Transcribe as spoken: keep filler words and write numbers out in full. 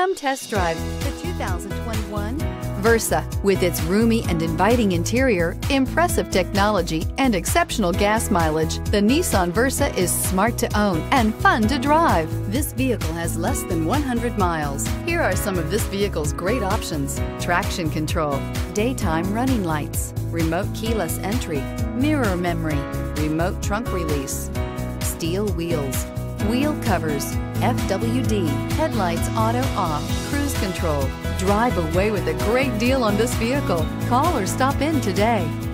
Come test drive the two thousand twenty-one Versa. With its roomy and inviting interior, impressive technology, and exceptional gas mileage, the Nissan Versa is smart to own and fun to drive. This vehicle has less than one hundred miles. Here are some of this vehicle's great options: traction control, daytime running lights, remote keyless entry, mirror memory, remote trunk release, steel wheels, wheel covers, F W D, headlights auto off, cruise control. Drive away with a great deal on this vehicle. Call or stop in today.